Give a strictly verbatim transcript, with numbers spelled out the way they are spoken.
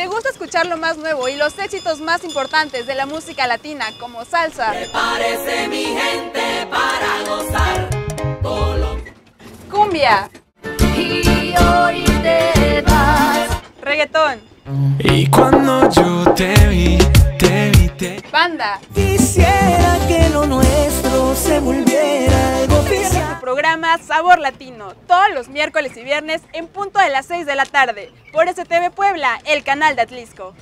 ¿Te gusta escuchar lo más nuevo y los éxitos más importantes de la música latina como salsa? Prepárese, mi gente, para gozar. Colombia. Cumbia. Y hoy te vas. Reggaetón. Y cuando yo te vi, te vi, te... Banda. Quisiera que lo nuestro se volviera algo oficial. Tu programa Sabor Latino, todos los miércoles y viernes en punto de las seis de la tarde, por S T V Puebla, el canal de Atlixco.